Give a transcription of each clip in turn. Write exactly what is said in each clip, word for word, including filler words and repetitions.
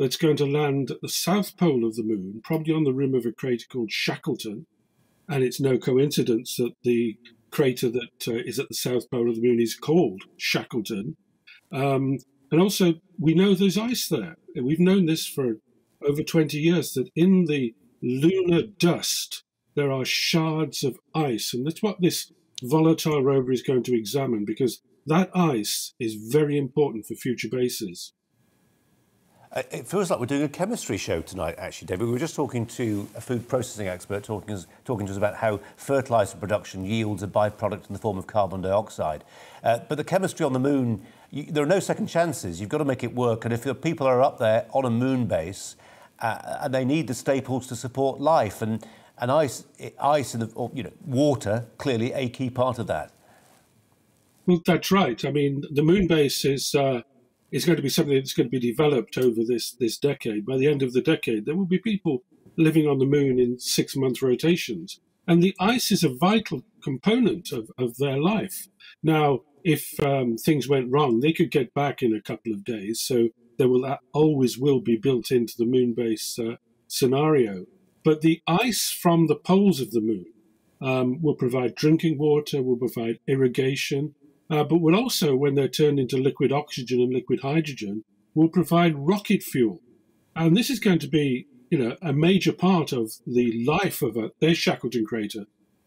that's going to land at the south pole of the moon, probably on the rim of a crater called Shackleton. And it's no coincidence that the crater that uh, is at the south pole of the moon is called Shackleton. Um, and also, we know there's ice there. We've known this for over twenty years, that in the lunar dust, there are shards of ice. And that's what this volatile rover is going to examine, because that ice is very important for future bases. Uh, it feels like we're doing a chemistry show tonight, actually, David. We were just talking to a food processing expert talking, talking to us about how fertiliser production yields a byproduct in the form of carbon dioxide. Uh, but the chemistry on the moon, you, there are no second chances. You've got to make it work. And if your people are up there on a moon base uh, and they need the staples to support life, and, and ice, ice and the, or, you know, water, clearly a key part of that. Well, that's right. I mean, the moon base is... Uh... It's going to be something that's going to be developed over this, this decade. By the end of the decade, there will be people living on the moon in six-month rotations. And the ice is a vital component of, of their life. Now, if um, things went wrong, they could get back in a couple of days. So there will that always will be built into the moon base uh, scenario. But the ice from the poles of the moon um, will provide drinking water, will provide irrigation, Uh, but will also, when they're turned into liquid oxygen and liquid hydrogen, will provide rocket fuel. And this is going to be, you know, a major part of the life of a, there's Shackleton crater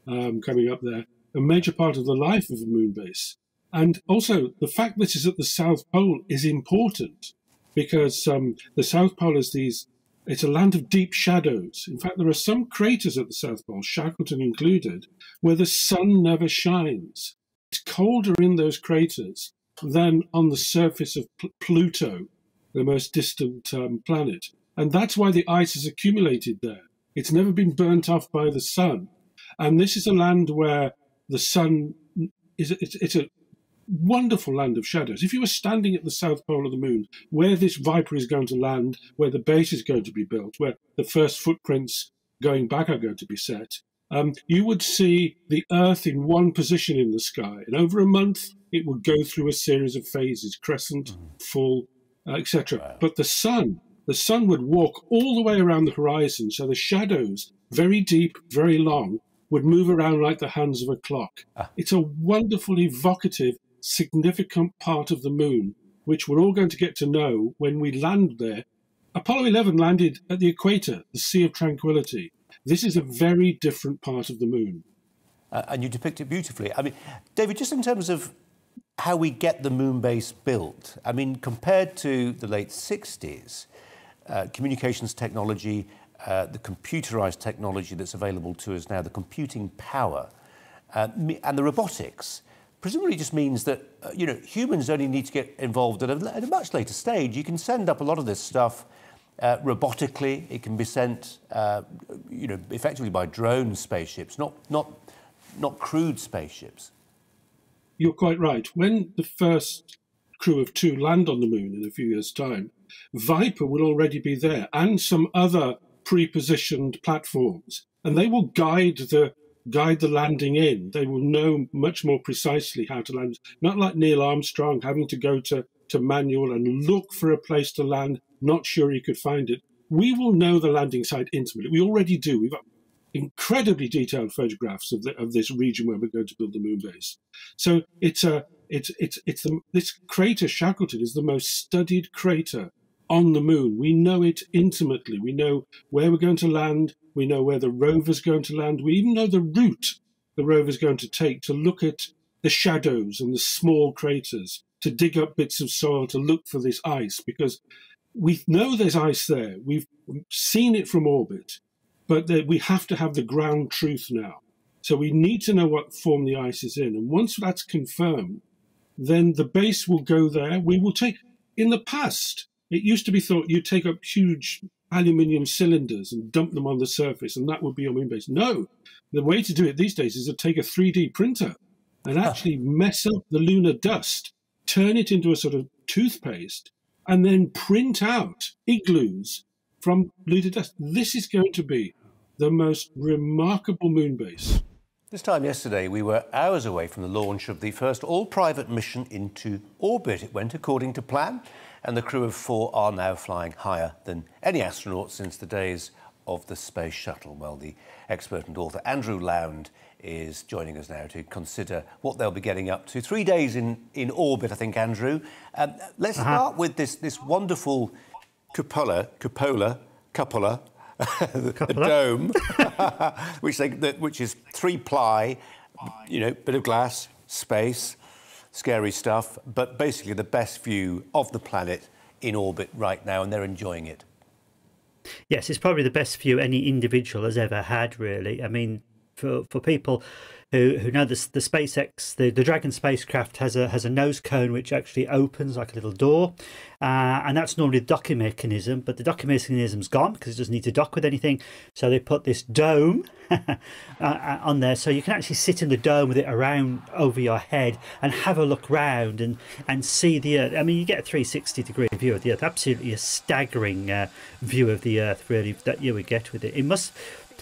um, coming up there, a major part of the life of a moon base. And also, the fact this is at the South Pole is important, because um, the South Pole is these, it's a land of deep shadows. In fact, there are some craters at the South Pole, Shackleton included, where the sun never shines. It's colder in those craters than on the surface of P Pluto, the most distant um, planet. And that's why the ice has accumulated there. It's never been burnt off by the sun. And this is a land where the sun is, it's, it's a wonderful land of shadows. If you were standing at the south pole of the moon, where this Viper is going to land, where the base is going to be built, where the first footprints going back are going to be set, Um, you would see the Earth in one position in the sky, and over a month it would go through a series of phases, crescent, full, uh, et cetera. Wow. But the sun, the sun would walk all the way around the horizon, so the shadows, very deep, very long, would move around like the hands of a clock. Ah. It's a wonderful, evocative, significant part of the moon, which we're all going to get to know when we land there. Apollo eleven landed at the equator, the Sea of Tranquility. This is a very different part of the moon. Uh, and you depict it beautifully. I mean, David, just in terms of how we get the moon base built, I mean, compared to the late sixties, uh, communications technology, uh, the computerised technology that's available to us now, the computing power, uh, and the robotics, presumably just means that, uh, you know, humans only need to get involved at a, at a much later stage. You can send up a lot of this stuff Uh, robotically. It can be sent, uh, you know, effectively by drone spaceships, not not not crewed spaceships. You're quite right. When the first crew of two land on the moon in a few years' time, Viper will already be there, and some other pre-positioned platforms, and they will guide the guide the landing in. They will know much more precisely how to land. Not like Neil Armstrong having to go to to manual and look for a place to land, not sure he could find it. We will know the landing site intimately. We already do. We've got incredibly detailed photographs of, the, of this region where we're going to build the moon base. So it's a, it's, it's, it's the, this crater, Shackleton, is the most studied crater on the moon. We know it intimately. We know where we're going to land. We know where the rover's going to land. We even know the route the rover's going to take to look at the shadows and the small craters, to dig up bits of soil, to look for this ice, because we know there's ice there. We've seen it from orbit, but we have to have the ground truth now. So we need to know what form the ice is in. And once that's confirmed, then the base will go there. We will take, in the past, it used to be thought you'd take up huge aluminium cylinders and dump them on the surface, and that would be your moon base. No, the way to do it these days is to take a three D printer and actually mess up the lunar dust, turn it into a sort of toothpaste, and then print out igloos from lunar dust. This is going to be the most remarkable moon base. This time yesterday, we were hours away from the launch of the first all-private mission into orbit. It went according to plan, and the crew of four are now flying higher than any astronaut since the days of the space shuttle. Well, the expert and author Andrew Lowndes is joining us now to consider what they'll be getting up to. Three days in, in orbit, I think, Andrew. Um, let's uh-huh. start with this, this wonderful cupola, cupola, cupola, the, the dome, which, they, the, which is three-ply, you know, bit of glass, space, scary stuff, but basically the best view of the planet in orbit right now, and they're enjoying it. Yes, it's probably the best view any individual has ever had, really. I mean, for, for people who, who know this, the SpaceX, the, the Dragon spacecraft has a has a nose cone which actually opens like a little door, uh, and that's normally a docking mechanism, but the docking mechanism's gone because it doesn't need to dock with anything. So they put this dome uh, on there, so you can actually sit in the dome with it around over your head and have a look round and and see the Earth. I mean, you get a three sixty degree view of the Earth, absolutely a staggering uh, view of the Earth, really, that you would get with it. It must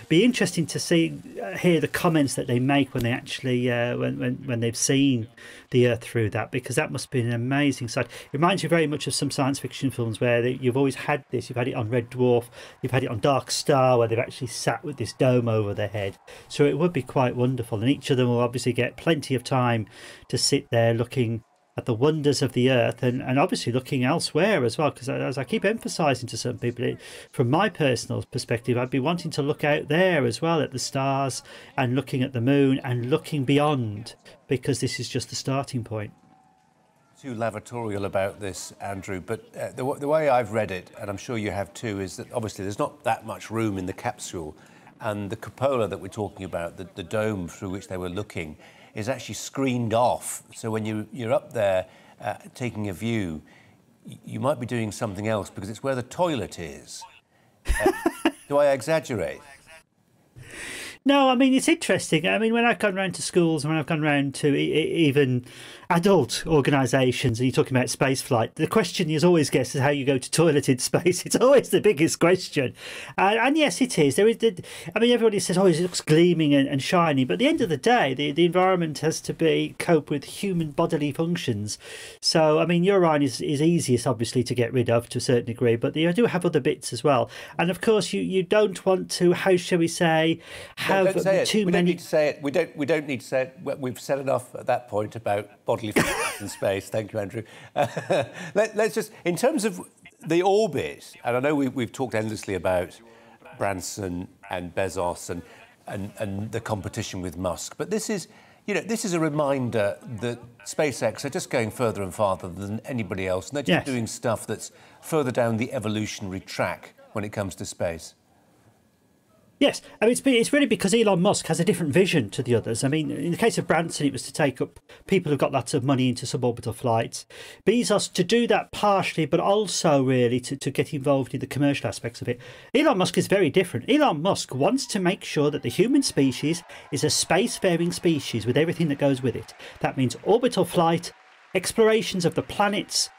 be interesting to see, uh, hear the comments that they make when they actually uh, when, when when they've seen the Earth through that, because that must be an amazing sight. It reminds you very much of some science fiction films where they, you've always had this. You've had it on Red Dwarf, you've had it on Dark Star, where they've actually sat with this dome over their head. So it would be quite wonderful, and each of them will obviously get plenty of time to sit there looking at the wonders of the Earth, and, and obviously looking elsewhere as well, because as I keep emphasizing to some people, it, from my personal perspective, I'd be wanting to look out there as well at the stars and looking at the moon and looking beyond, because this is just the starting point. Too lavatorial about this, Andrew, but uh, the, w the way I've read it, and I'm sure you have too, is that obviously there's not that much room in the capsule, and the cupola that we're talking about, the, the dome through which they were looking, is actually screened off. So when you, you're up there uh, taking a view, you might be doing something else because it's where the toilet is. Uh, do I exaggerate? No, I mean, it's interesting. I mean, when I've gone round to schools and when I've gone round to e even adult organisations, and you're talking about space flight, the question is always guessed is how you go to toilet in space. It's always the biggest question. Uh, and yes, it is. There is the, I mean, everybody says, oh, it looks gleaming and, and shiny. But at the end of the day, the, the environment has to be cope with human bodily functions. So, I mean, urine is, is easiest, obviously, to get rid of to a certain degree. But you do have other bits as well. And, of course, you, you don't want to, how shall we say... No, don't say it. We many... don't need to say it. We don't. We don't need to say it. We've said enough at that point about bodily functions in space. Thank you, Andrew. Uh, let, let's just, in terms of the orbit, and I know we, we've talked endlessly about Branson and Bezos and, and and the competition with Musk, but this is, you know, this is a reminder that SpaceX are just going further and farther than anybody else, and they're just yes. doing stuff that's further down the evolutionary track when it comes to space. Yes, I mean, it's, it's really because Elon Musk has a different vision to the others. I mean, in the case of Branson, it was to take up people who've got lots of money into suborbital flights. Bezos, to do that partially, but also really to, to get involved in the commercial aspects of it. Elon Musk is very different. Elon Musk wants to make sure that the human species is a spacefaring species with everything that goes with it. That means orbital flight, explorations of the planets,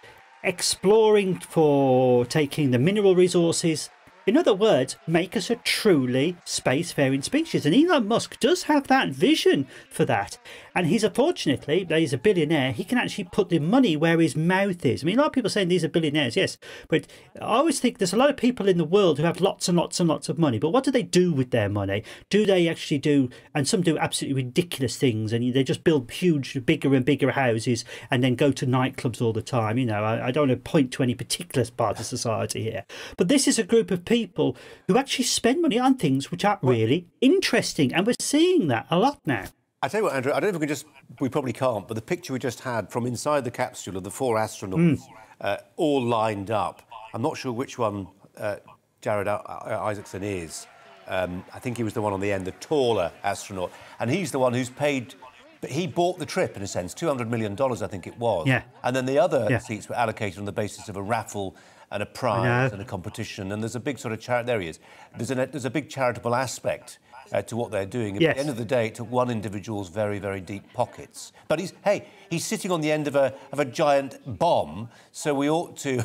exploring for taking the mineral resources. In other words, make us a truly spacefaring species. And Elon Musk does have that vision for that. And he's, unfortunately, he's a billionaire. He can actually put the money where his mouth is. I mean, a lot of people saying these are billionaires, yes. But I always think there's a lot of people in the world who have lots and lots and lots of money. But what do they do with their money? Do they actually do, and some do absolutely ridiculous things, and they just build huge, bigger and bigger houses and then go to nightclubs all the time. You know, I, I don't want to point to any particular part of society here. But this is a group of people people who actually spend money on things which are really interesting, and we're seeing that a lot now. I tell you what, Andrew, I don't know if we can just, we probably can't, but the picture we just had from inside the capsule of the four astronauts, mm. uh, all lined up. I'm not sure which one uh, Jared Isaacson is. Um, I think he was the one on the end, the taller astronaut, and he's the one who's paid, but he bought the trip in a sense, two hundred million dollars, I think it was. Yeah. And then the other yeah. seats were allocated on the basis of a raffle and a prize and a competition, and there's a big sort of charity. There he is. There's, an, there's a big charitable aspect uh, to what they're doing. Yes. At the end of the day, it took one individual's very, very deep pockets. But he's hey, he's sitting on the end of a of a giant bomb, so we ought to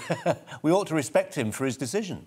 we ought to respect him for his decision.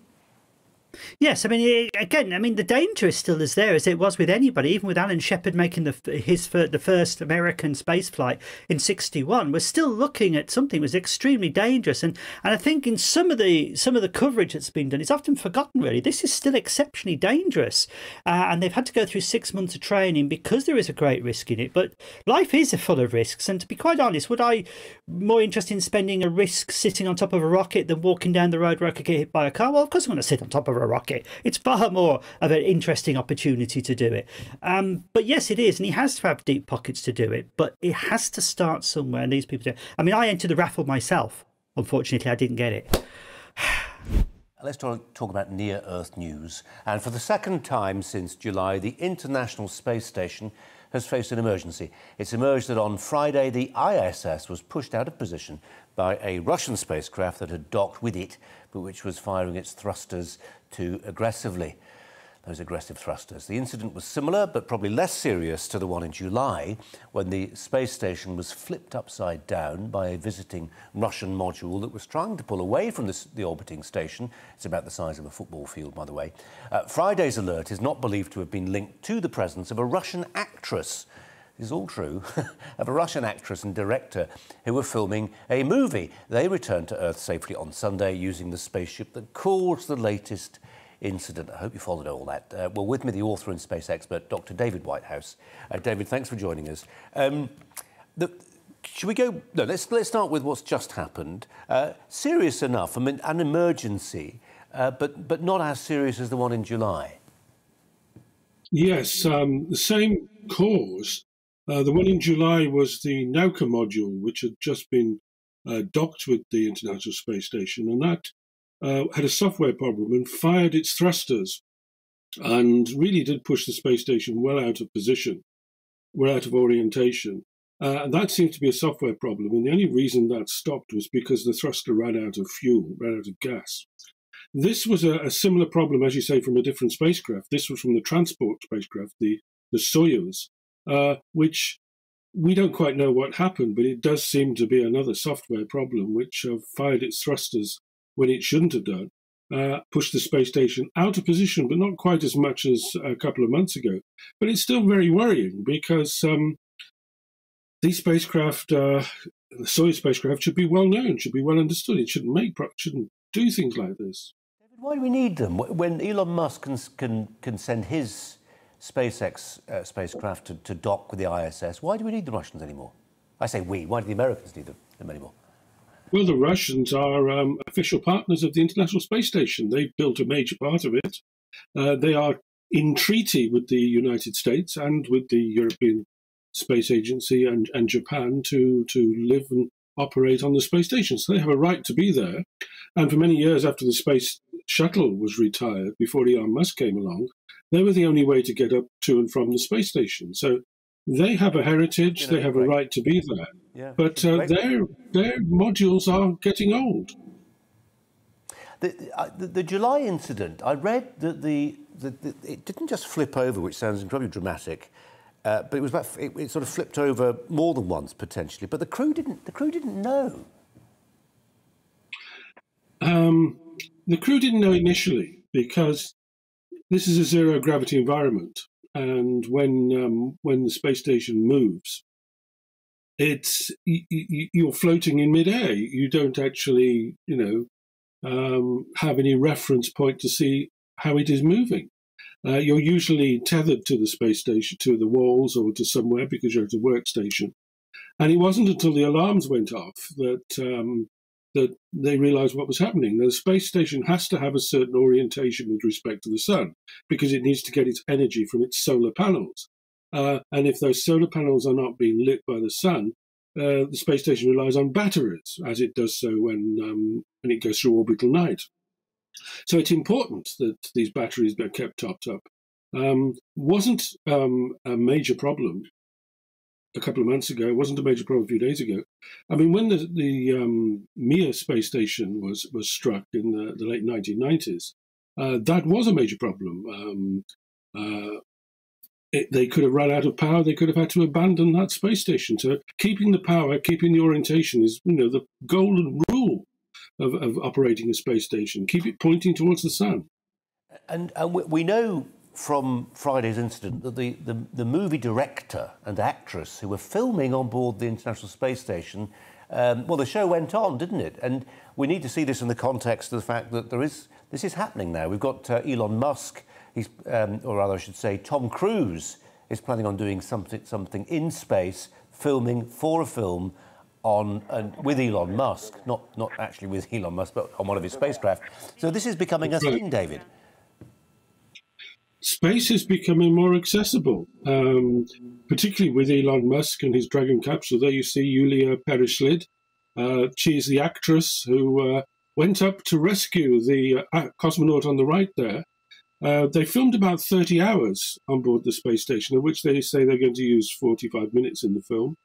Yes, I mean, again, I mean, the danger is still as there as it was with anybody, even with Alan Shepard making the his the first American space flight in sixty-one. We're still looking at something that was extremely dangerous, and and I think in some of the some of the coverage that's been done, it's often forgotten really. This is still exceptionally dangerous, uh, and they've had to go through six months of training because there is a great risk in it. But life is full of risks, and to be quite honest, would I more interested in spending a risk sitting on top of a rocket than walking down the road where I could get hit by a car? Well, of course I'm going to sit on top of a rocket. It's far more of an interesting opportunity to do it. Um but yes, it is, and he has to have deep pockets to do it, but it has to start somewhere, and these people do. I mean, I entered the raffle myself. Unfortunately, I didn't get it. Let's talk, talk about near-Earth news. And for the second time since July, the International Space Station has faced an emergency. It's emerged that on Friday, the I S S was pushed out of position by a Russian spacecraft that had docked with it, but which was firing its thrusters too aggressively. Those aggressive thrusters. The incident was similar, but probably less serious to the one in July, when the space station was flipped upside down by a visiting Russian module that was trying to pull away from the, the orbiting station. It's about the size of a football field, by the way. Uh, Friday's alert is not believed to have been linked to the presence of a Russian actress. This is all true, of a Russian actress and director who were filming a movie. They returned to Earth safely on Sunday using the spaceship that caused the latest incident. I hope you followed all that. Uh, well, with me, the author and space expert, Doctor David Whitehouse. Uh, David, thanks for joining us. Um, the, should we go? No, let's let's start with what's just happened. Uh, serious enough. I mean, an emergency, uh, but but not as serious as the one in July. Yes, um, the same cause. Uh, the one in July was the Nauka module, which had just been uh, docked with the International Space Station, and that. Uh, had a software problem and fired its thrusters, and really did push the space station well out of position, well out of orientation. Uh, and that seemed to be a software problem, and the only reason that stopped was because the thruster ran out of fuel, ran out of gas. This was a, a similar problem, as you say, from a different spacecraft. This was from the transport spacecraft, the, the Soyuz, uh, which we don't quite know what happened, but it does seem to be another software problem, which uh, fired its thrusters when it shouldn't have done, uh, pushed the space station out of position, but not quite as much as a couple of months ago. But it's still very worrying, because um, these spacecraft, uh, the Soyuz spacecraft, should be well known, should be well understood. It shouldn't make, shouldn't do things like this. Why do we need them? When Elon Musk can can, can send his SpaceX uh, spacecraft to, to dock with the I S S, why do we need the Russians anymore? I say we. Why do the Americans need them anymore? Well, the Russians are um, official partners of the International Space Station. They've built a major part of it. Uh, they are in treaty with the United States and with the European Space Agency and, and Japan to, to live and operate on the space station. So they have a right to be there. And for many years after the space shuttle was retired, before Elon Musk came along, they were the only way to get up to and from the space station. So they have a heritage, you know, they have a right to be there. Yeah, but uh, their, their modules are getting old. The, uh, the, the July incident, I read that the, the, the it didn't just flip over, which sounds incredibly dramatic, uh, but it was about, it, it sort of flipped over more than once potentially. But the crew didn't. The crew didn't know. Um, the crew didn't know initially, because this is a zero gravity environment. And when um, when the space station moves, it's you, you, you're floating in midair. You don't actually, you know, um, have any reference point to see how it is moving. Uh, you're usually tethered to the space station, to the walls or to somewhere, because you're at a workstation. And it wasn't until the alarms went off that um, that they realized what was happening. The space station has to have a certain orientation with respect to the sun, because it needs to get its energy from its solar panels. Uh, and if those solar panels are not being lit by the sun, uh, the space station relies on batteries, as it does so when, um, when it goes through orbital night. So it's important that these batteries are kept topped up. Um, wasn't um, a major problem a couple of months ago. It wasn't a major problem a few days ago. I mean, when the, the um, Mir space station was, was struck in the, the late nineteen nineties, uh, that was a major problem. Um, uh, it, they could have run out of power. They could have had to abandon that space station. So keeping the power, keeping the orientation is, you know, the golden rule of, of operating a space station. Keep it pointing towards the sun. And, and we know from Friday's incident that the, the, the movie director and actress who were filming on board the International Space Station, um, well, the show went on, didn't it? And we need to see this in the context of the fact that there is this is happening now. We've got uh, Elon Musk, he's, um, or rather I should say Tom Cruise, is planning on doing something, something in space, filming for a film on and with Elon Musk, not, not actually with Elon Musk, but on one of his spacecraft. So this is becoming a thing, David. Space is becoming more accessible, um, particularly with Elon Musk and his Dragon capsule. There you see Yulia Peresild. Uh, she is the actress who uh, went up to rescue the uh, cosmonaut on the right there. Uh, they filmed about thirty hours on board the space station, of which they say they're going to use forty-five minutes in the film.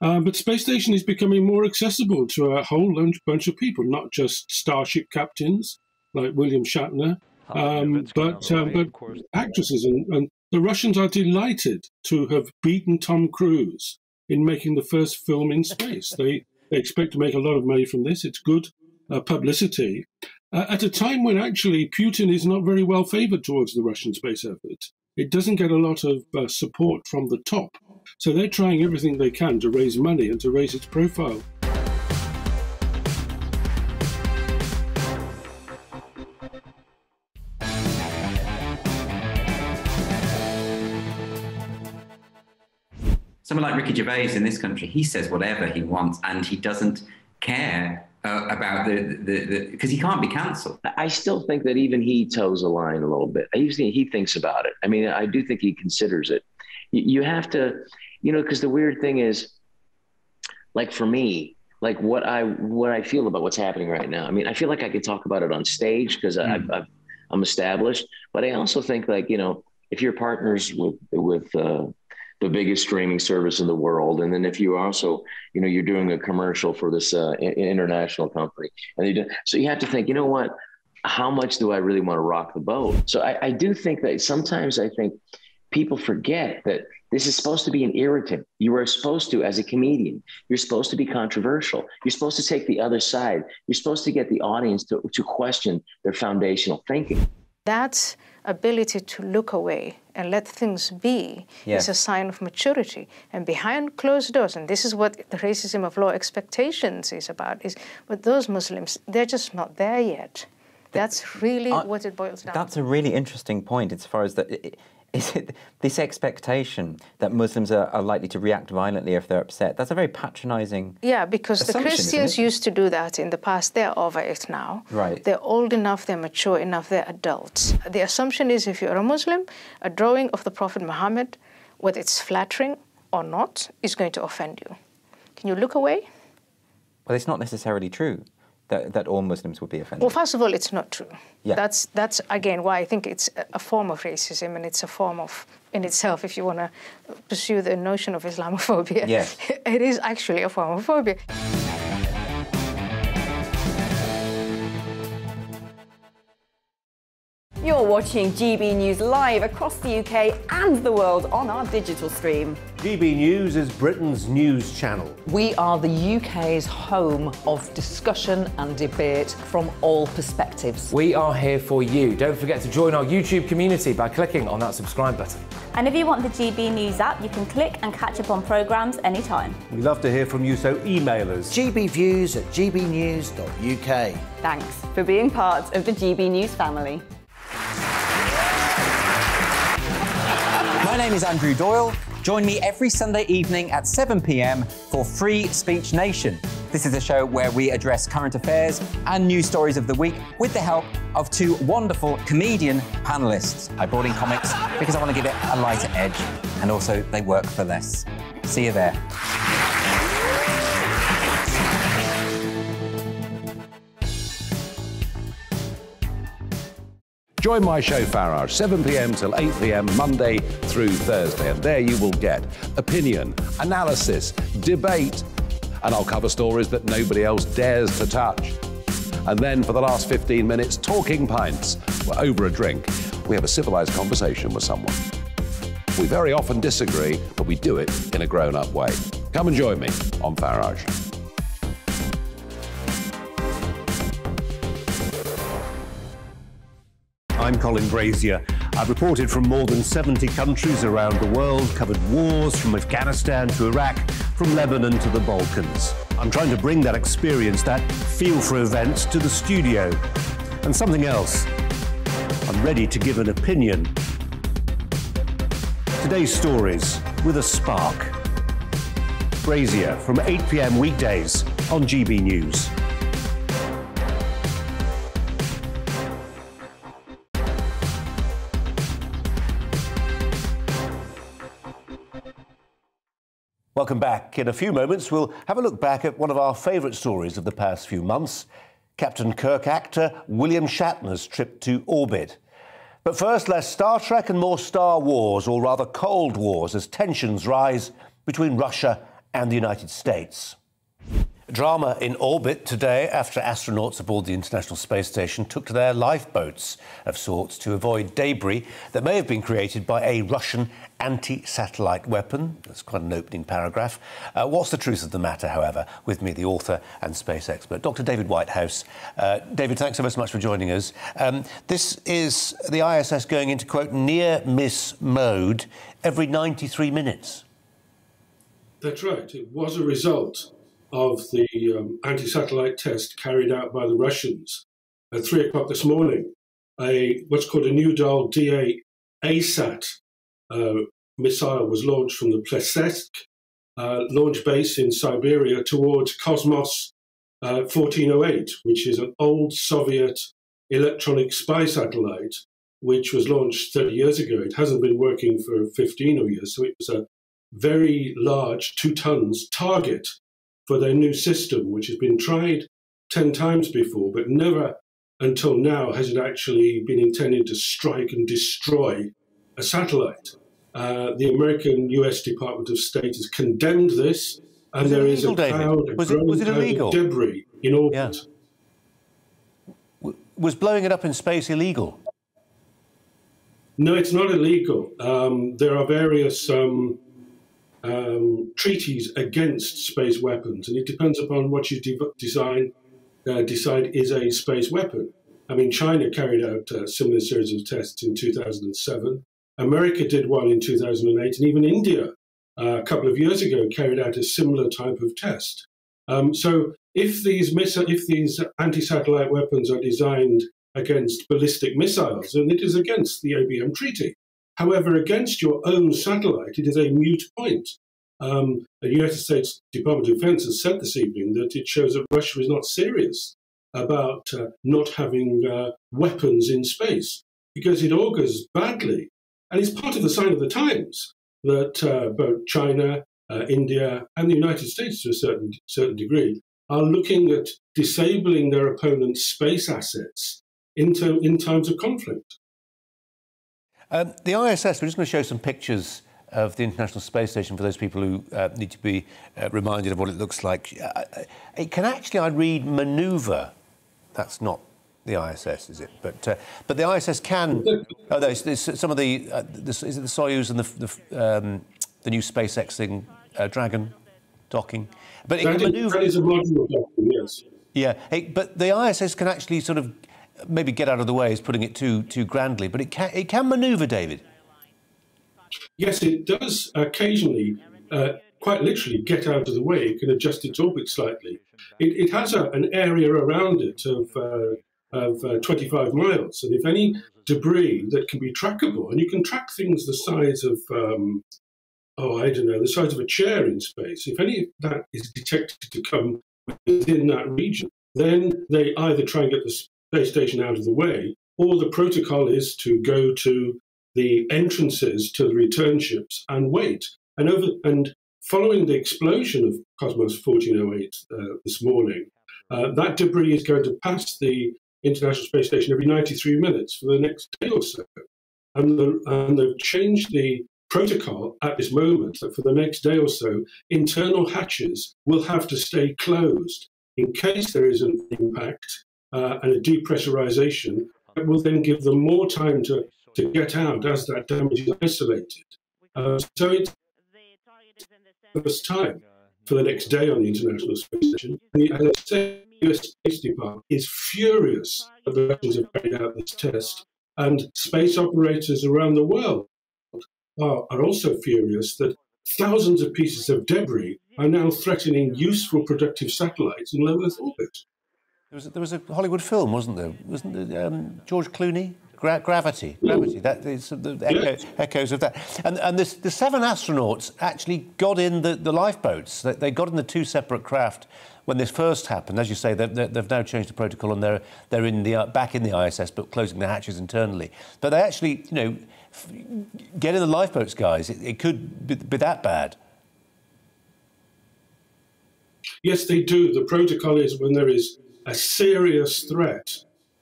Uh, but space station is becoming more accessible to a whole bunch of people, not just starship captains like William Shatner, Um, but, um, but actresses, and, and the Russians are delighted to have beaten Tom Cruise in making the first film in space. they, they expect to make a lot of money from this. It's good uh, publicity uh, at a time when actually Putin is not very well favoured towards the Russian space effort. It doesn't get a lot of uh, support from the top. So they're trying everything they can to raise money and to raise its profile. Someone like Ricky Gervais in this country, he says whatever he wants, and he doesn't care uh, about the the because he can't be cancelled. I still think that even he toes the line a little bit. I usually he thinks about it. I mean, I do think he considers it. You have to, you know, because the weird thing is, like for me, like what I what I feel about what's happening right now. I mean, I feel like I could talk about it on stage because mm. I've, I've, I'm established, but I also think like you know, if you're partners with with uh, the biggest streaming service in the world. And then if you also, you know, you're doing a commercial for this uh, international company. And you do, so you have to think, you know what, how much do I really want to rock the boat? So I, I do think that sometimes I think people forget that this is supposed to be an irritant. You are supposed to, as a comedian, you're supposed to be controversial. You're supposed to take the other side. You're supposed to get the audience to, to question their foundational thinking. That ability to look away and let things be yeah. is a sign of maturity. And behind closed doors, and this is what the racism of low expectations is about, is but those Muslims, they're just not there yet. That's really I, what it boils down that's to. That's a really interesting point as far as that. Is it this expectation that Muslims are, are likely to react violently if they're upset? That's a very patronising Yeah, because the Christians used to do that in the past. They're over it now. Right. They're old enough, they're mature enough, they're adults. The assumption is if you're a Muslim, a drawing of the Prophet Muhammad, whether it's flattering or not, is going to offend you. Can you look away? Well, it's not necessarily true. That, that all Muslims would be offended? Well, first of all, it's not true. Yeah. That's, that's, again, why I think it's a form of racism, and it's a form of, in itself, if you want to pursue the notion of Islamophobia, yes. It is actually a form of phobia. You're watching G B News live across the U K and the world on our digital stream. G B News is Britain's news channel. We are the U K's home of discussion and debate from all perspectives. We are here for you. Don't forget to join our YouTube community by clicking on that subscribe button. And if you want the G B News app, you can click and catch up on programmes anytime. We love to hear from you, so email us. G B views at g b news dot u k. Thanks for being part of the G B News family. My name is Andrew Doyle. Join me every Sunday evening at seven p m for Free Speech Nation. This is a show where we address current affairs and news stories of the week with the help of two wonderful comedian panellists. I brought in comics because I want to give it a lighter edge, and also they work for less. See you there. Join my show, Farage, seven p m till eight p m Monday through Thursday. And there you will get opinion, analysis, debate, and I'll cover stories that nobody else dares to touch. And then for the last fifteen minutes, talking pints. We're over a drink. We have a civilised conversation with someone. We very often disagree, but we do it in a grown-up way. Come and join me on Farage. I'm Colin Brazier. I've reported from more than seventy countries around the world, covered wars from Afghanistan to Iraq, from Lebanon to the Balkans. I'm trying to bring that experience, that feel for events, to the studio. And something else, I'm ready to give an opinion. Today's stories with a spark. Brazier from eight p m weekdays on G B News. Welcome back. In a few moments, we'll have a look back at one of our favourite stories of the past few months, Captain Kirk actor William Shatner's trip to orbit. But first, less Star Trek and more Star Wars, or rather Cold Wars, as tensions rise between Russia and the United States. Drama in orbit today after astronauts aboard the International Space Station took to their lifeboats of sorts to avoid debris that may have been created by a Russian anti-satellite weapon. That's quite an opening paragraph. Uh, what's the truth of the matter, however? With me, the author and space expert, Doctor David Whitehouse. Uh, David, thanks so much for joining us. Um, this is the I S S going into, quote, near-miss mode every ninety-three minutes. That's right. It was a result of the um, anti-satellite test carried out by the Russians at three o'clock this morning. A what's called a Nudol D A ASAT uh, missile was launched from the Plesetsk uh, launch base in Siberia towards Cosmos uh, fourteen oh eight, which is an old Soviet electronic spy satellite, which was launched thirty years ago. It hasn't been working for fifteen or years, so it was a very large two tons target for their new system, which has been tried ten times before, but never until now has it actually been intended to strike and destroy a satellite. Uh, the American U S Department of State has condemned this, and there is a cloud of debris in orbit. Yeah. Was blowing it up in space illegal? No, it's not illegal. Um, there are various Um, Um, treaties against space weapons, and it depends upon what you de design, uh, decide is a space weapon. I mean, China carried out a similar series of tests in two thousand seven. America did one in two thousand eight, and even India, uh, a couple of years ago, carried out a similar type of test. Um, so if these, if these anti-satellite weapons are designed against ballistic missiles, then it is against the A B M treaty. However, against your own satellite, it is a moot point. Um, the United States Department of Defense has said this evening that it shows that Russia is not serious about uh, not having uh, weapons in space, because it augurs badly. And it's part of the sign of the times that uh, both China, uh, India, and the United States, to a certain, certain degree, are looking at disabling their opponent's space assets in, to, in times of conflict. Um, the I S S, we're just going to show some pictures of the International Space Station for those people who uh, need to be uh, reminded of what it looks like. Uh, it can actually, I read, manoeuvre. That's not the I S S, is it? But uh, but the I S S can. Oh, there's, there's some of the. Uh, this, is it the Soyuz and the the, um, the new SpaceX thing, uh, Dragon, docking? But it that can manoeuvre. That is a modular docking, yes. Yeah, it, but the I S S can actually sort of maybe get out of the way is putting it too too grandly, but it can it can manoeuvre, David. Yes, it does occasionally, uh, quite literally, get out of the way. It can adjust its orbit slightly. It, it has a, an area around it of uh, of uh, twenty-five miles, and if any debris that can be trackable, and you can track things the size of um, oh, I don't know, the size of a chair in space. If any of that is detected to come within that region, then they either try and get the space station out of the way, or the protocol is to go to the entrances to the return ships and wait. And over and following the explosion of Cosmos fourteen oh eight uh, this morning, uh, that debris is going to pass the International Space Station every ninety-three minutes for the next day or so. And, the, and they've changed the protocol at this moment that for the next day or so, internal hatches will have to stay closed in case there is an impact Uh, and a depressurization that will then give them more time to, to get out as that damage is isolated. Uh, so it's the first time for the next day on the International Space Station. The U S Space Department is furious that the Russians have carried out this test And space operators around the world are, are also furious that thousands of pieces of debris are now threatening useful, productive satellites in low Earth orbit. There was a, there was a Hollywood film, wasn't there? Wasn't there, um, George Clooney? Gra Gravity. Gravity. That is the echo, yes. echoes of that. And and this, the seven astronauts actually got in the, the lifeboats. They, they got in the two separate craft when this first happened. As you say, they've, they've now changed the protocol and they're they're in the uh, back in the I S S, but closing the hatches internally. But they actually, you know, f get in the lifeboats, guys. It, it could be, be that bad. Yes, they do. The protocol is when there is a serious threat.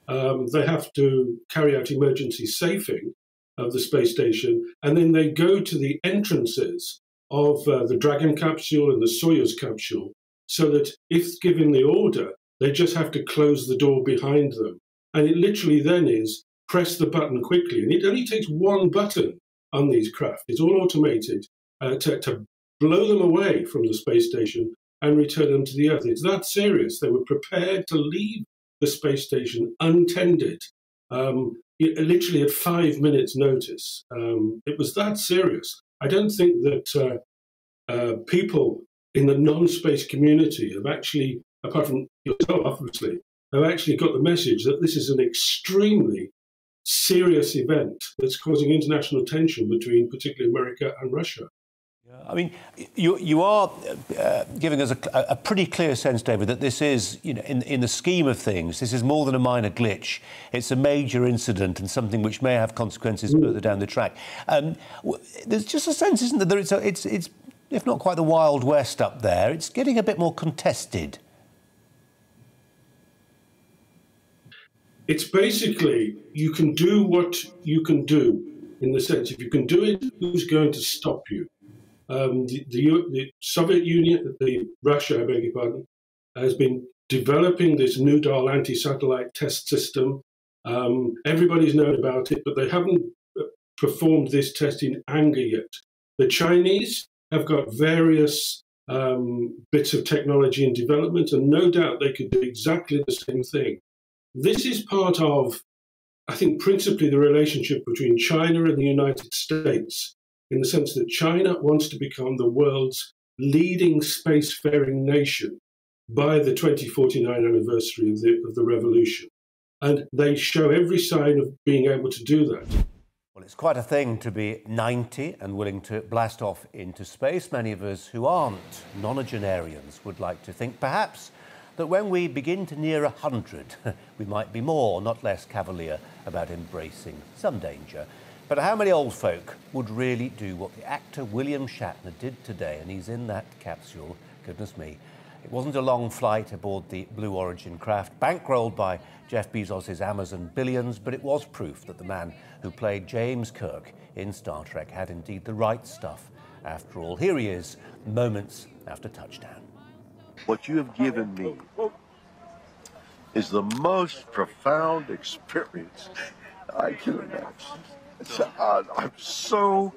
Um, they have to carry out emergency safing of the space station, and then they go to the entrances of uh, the Dragon capsule and the Soyuz capsule, so that if given the order, they just have to close the door behind them. And it literally then is press the button quickly, and it only takes one button on these craft. It's all automated uh, to, to blow them away from the space station and return them to the Earth. It's that serious. They were prepared to leave the space station untended, um, it, literally at five minutes' notice. Um, it was that serious. I don't think that uh, uh, people in the non-space community have actually, apart from yourself, obviously, have actually got the message that this is an extremely serious event that's causing international tension between particularly America and Russia. I mean, you, you are uh, giving us a, a pretty clear sense, David, that this is, you know, in, in the scheme of things, this is more than a minor glitch. It's a major incident and something which may have consequences further down the track. Um, there's just a sense, isn't there, that it's, it's, it's, if not quite the Wild West up there, it's getting a bit more contested. It's basically, you can do what you can do, in the sense, if you can do it, who's going to stop you? Um, the, the, the Soviet Union, the Russia, I beg your pardon, has been developing this Nudol anti-satellite test system. Um, everybody's known about it, but they haven't performed this test in anger yet. The Chinese have got various um, bits of technology in development, and no doubt they could do exactly the same thing. This is part of, I think, principally the relationship between China and the United States, in the sense that China wants to become the world's leading spacefaring nation by the twenty forty-nine anniversary of the, of the revolution. And they show every sign of being able to do that. Well, it's quite a thing to be ninety and willing to blast off into space. Many of us who aren't nonagenarians would like to think, perhaps, that when we begin to near one hundred, we might be more, not less cavalier about embracing some danger. But how many old folk would really do what the actor William Shatner did today? And he's in that capsule, goodness me. It wasn't a long flight aboard the Blue Origin craft, bankrolled by Jeff Bezos' Amazon billions, but it was proof that the man who played James Kirk in Star Trek had indeed the right stuff after all. Here he is, moments after touchdown. What you have given me is the most profound experience I can imagine. So, uh, I'm so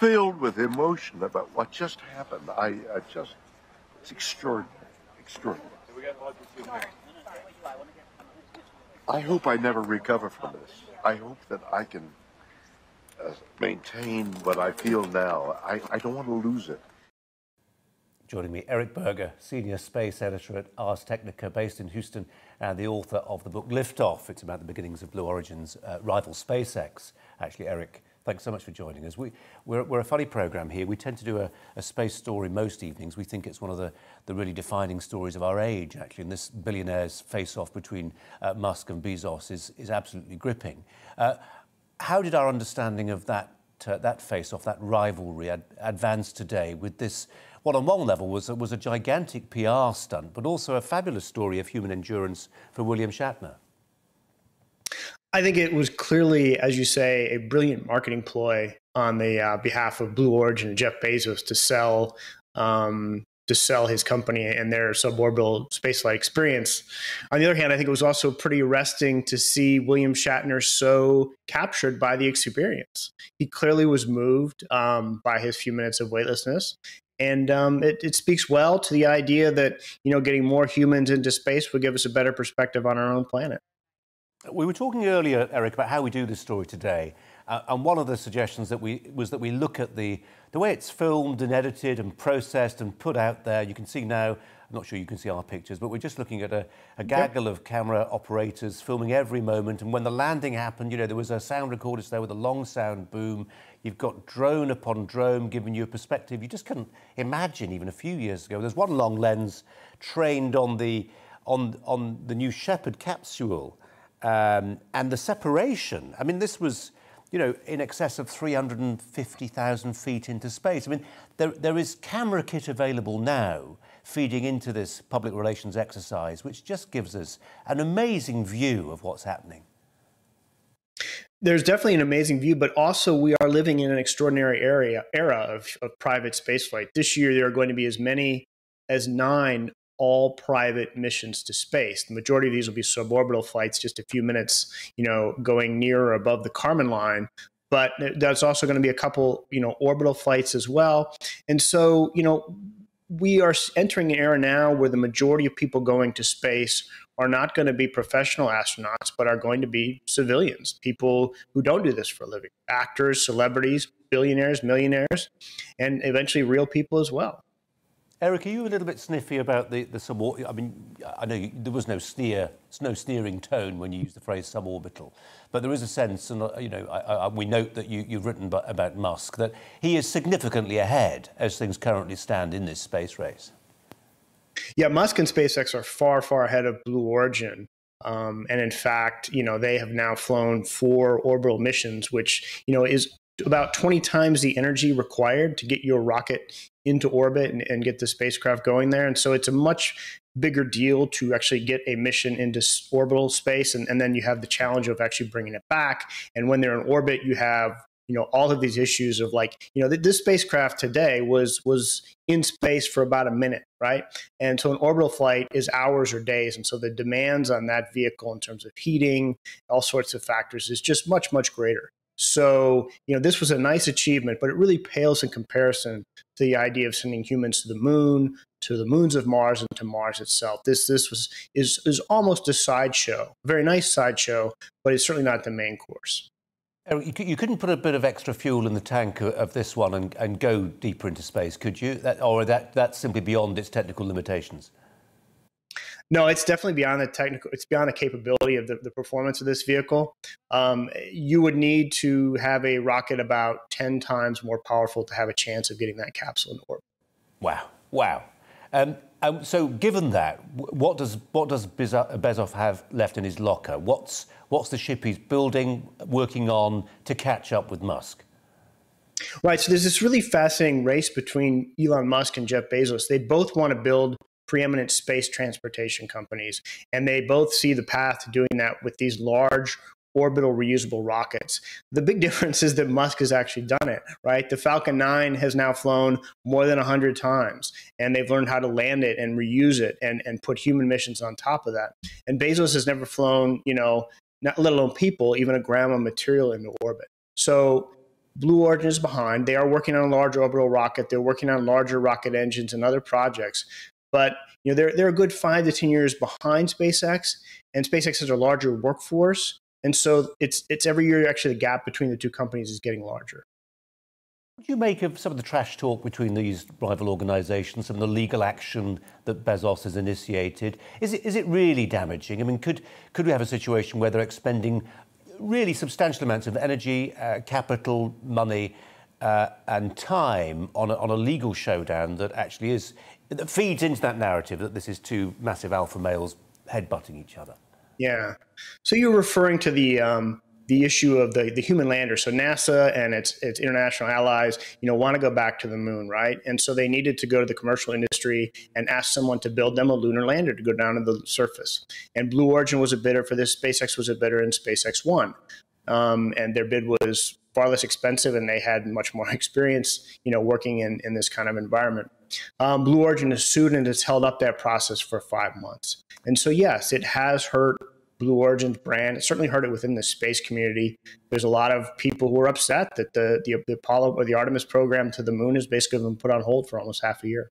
filled with emotion about what just happened. I, I just, it's extraordinary, extraordinary. I hope I never recover from this. I hope that I can uh, maintain what I feel now. I, I don't want to lose it. Joining me, Eric Berger, senior space editor at Ars Technica, based in Houston, and the author of the book Lift-Off. It's about the beginnings of Blue Origin's uh, rival SpaceX. Actually, Eric, thanks so much for joining us. We, we're, we're a funny programme here. We tend to do a, a space story most evenings. We think it's one of the, the really defining stories of our age, actually, and this billionaire's face-off between uh, Musk and Bezos is, is absolutely gripping. Uh, how did our understanding of that, uh, that face-off, that rivalry, ad advance today with this... What on one level was, was a gigantic P R stunt, but also a fabulous story of human endurance for William Shatner? I think it was clearly, as you say, a brilliant marketing ploy on the uh, behalf of Blue Origin and Jeff Bezos to sell, um, to sell his company and their suborbital spaceflight experience. On the other hand, I think it was also pretty arresting to see William Shatner so captured by the experience. He clearly was moved um, by his few minutes of weightlessness. And um, it, it speaks well to the idea that, you know, getting more humans into space would give us a better perspective on our own planet. We were talking earlier, Eric, about how we do this story today. Uh, and one of the suggestions that we was that we look at the, the way it's filmed and edited and processed and put out there. You can see now, I'm not sure you can see our pictures, but we're just looking at a, a gaggle yep. of camera operators filming every moment. And when the landing happened, you know, there was a sound recordist there with a long sound boom. You've got drone upon drone giving you a perspective you just couldn't imagine even a few years ago. There's one long lens trained on the, on, on the New Shepard capsule. Um, and the separation, I mean, this was... you know, in excess of three hundred fifty thousand feet into space. I mean, there, there is camera kit available now feeding into this public relations exercise, which just gives us an amazing view of what's happening. There's definitely an amazing view, but also we are living in an extraordinary area, era of, of private spaceflight. This year, there are going to be as many as nine all private missions to space. The majority of these will be suborbital flights, just a few minutes, you know, going near or above the Kármán line. But there's also going to be a couple, you know, orbital flights as well. And so, you know, we are entering an era now where the majority of people going to space are not going to be professional astronauts, but are going to be civilians, people who don't do this for a living, actors, celebrities, billionaires, millionaires, and eventually real people as well. Eric, are you a little bit sniffy about the, the suborbital? I mean, I know you, there was no sneer, it's no sneering tone when you use the phrase suborbital, but there is a sense, and you know, I, I, we note that you, you've written about Musk, that he is significantly ahead as things currently stand in this space race. Yeah, Musk and SpaceX are far, far ahead of Blue Origin. Um, and in fact, you know, they have now flown four orbital missions, which, you know, is about twenty times the energy required to get your rocket into orbit and, and get the spacecraft going there. And so it's a much bigger deal to actually get a mission into orbital space. And, and then you have the challenge of actually bringing it back. And when they're in orbit, you have, you know, all of these issues of like, you know, th this spacecraft today was, was in space for about a minute, right? And so an orbital flight is hours or days. And so the demands on that vehicle in terms of heating, all sorts of factors is just much, much greater. So, you know, this was a nice achievement, but it really pales in comparison to the idea of sending humans to the moon, to the moons of Mars, and to Mars itself. This this was is is almost a sideshow, a very nice sideshow, but it's certainly not the main course. Eric, you couldn't put a bit of extra fuel in the tank of this one and, and go deeper into space, could you? That, or that that's simply beyond its technical limitations? No, it's definitely beyond the technical, it's beyond the capability of the, the performance of this vehicle. Um, you would need to have a rocket about ten times more powerful to have a chance of getting that capsule in orbit. Wow, wow. Um, um, so given that, what does, what does Bezos have left in his locker? What's, what's the ship he's building, working on to catch up with Musk? Right, so there's this really fascinating race between Elon Musk and Jeff Bezos. They both want to build preeminent space transportation companies. And they both see the path to doing that with these large orbital reusable rockets. The big difference is that Musk has actually done it, right? The Falcon nine has now flown more than one hundred times, and they've learned how to land it and reuse it and, and put human missions on top of that. And Bezos has never flown, you know, not let alone people, even a gram of material into orbit. So Blue Origin is behind. They are working on a large orbital rocket. They're working on larger rocket engines and other projects. But you know, they're, they're a good five to ten years behind SpaceX, and SpaceX has a larger workforce. And so it's, it's every year, actually, the gap between the two companies is getting larger. What do you make of some of the trash talk between these rival organizations, some of the legal action that Bezos has initiated? Is it, is it really damaging? I mean, could, could we have a situation where they're expending really substantial amounts of energy, uh, capital, money, uh, and time on a, on a legal showdown that actually is... that feeds into that narrative that this is two massive alpha males headbutting each other? Yeah. So you're referring to the um, the issue of the, the human lander. So NASA and its its international allies, you know, want to go back to the moon, right? And so they needed to go to the commercial industry and ask someone to build them a lunar lander to go down to the surface. And Blue Origin was a bidder for this. SpaceX was a bidder, and SpaceX won. Um, and their bid was far less expensive, and they had much more experience, you know, working in, in this kind of environment. Um, Blue Origin is sued and has held up that process for five months. And so, yes, it has hurt Blue Origin's brand. It certainly hurt it within the space community. There's a lot of people who are upset that the, the, the Apollo or the Artemis program to the moon has basically been put on hold for almost half a year.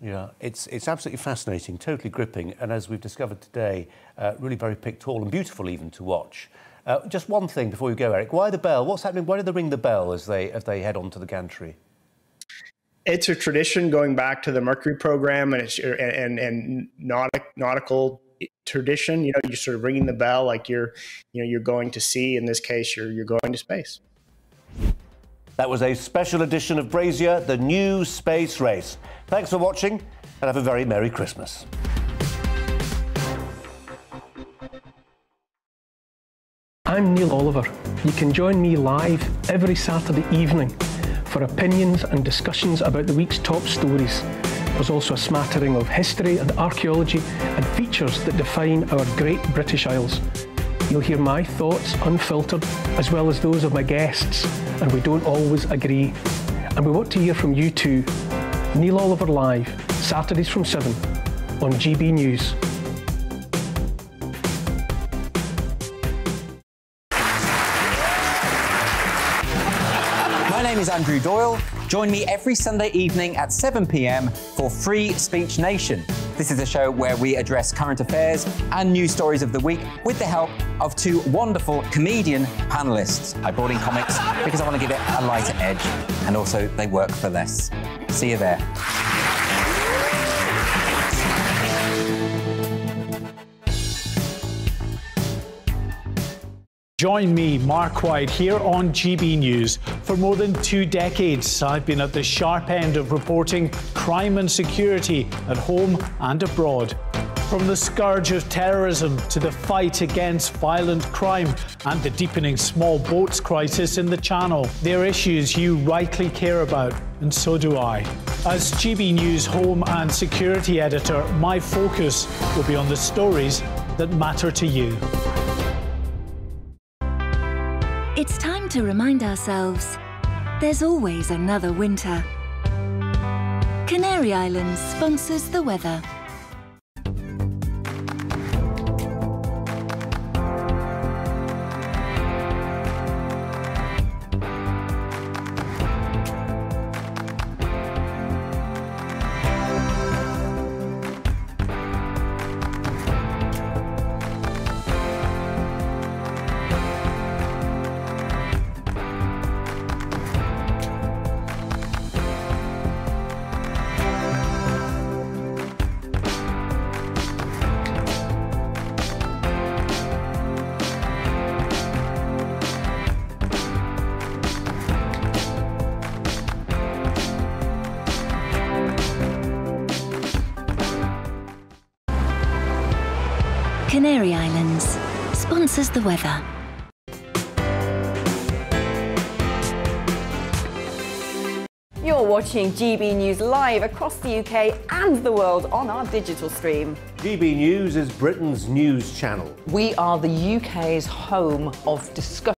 Yeah, it's, it's absolutely fascinating, totally gripping, and as we've discovered today, uh, really very pictorial and beautiful even to watch. Uh, just one thing before we go, Eric. Why the bell? What's happening? Why do they ring the bell as they, as they head onto the gantry? It's a tradition going back to the Mercury program, and it's and and nautic, nautical tradition. You know, you're sort of ringing the bell like you're, you know, you're going to sea. In this case, you're you're going to space. That was a special edition of Brazier, the new space race. Thanks for watching, and have a very Merry Christmas. I'm Neil Oliver. You can join me live every Saturday evening for opinions and discussions about the week's top stories. There's also a smattering of history and archaeology and features that define our great British Isles. You'll hear my thoughts unfiltered, as well as those of my guests, and we don't always agree. And we want to hear from you too. Neil Oliver Live, Saturdays from seven, on G B News. My name is Andrew Doyle. Join me every Sunday evening at seven p m for Free Speech Nation. This is a show where we address current affairs and news stories of the week with the help of two wonderful comedian panellists. I brought in comics because I want to give it a lighter edge, and also they work for less. See you there. Join me, Mark White, here on G B News. For more than two decades, I've been at the sharp end of reporting crime and security at home and abroad. From the scourge of terrorism to the fight against violent crime and the deepening small boats crisis in the Channel, they're issues you rightly care about, and so do I. As G B News Home and Security Editor, my focus will be on the stories that matter to you. It's time to remind ourselves there's always another winter. Canary Islands sponsors the weather. Canary Islands sponsors the weather. You're watching G B News live across the U K and the world on our digital stream. G B News is Britain's news channel. We are the U K's home of discussion.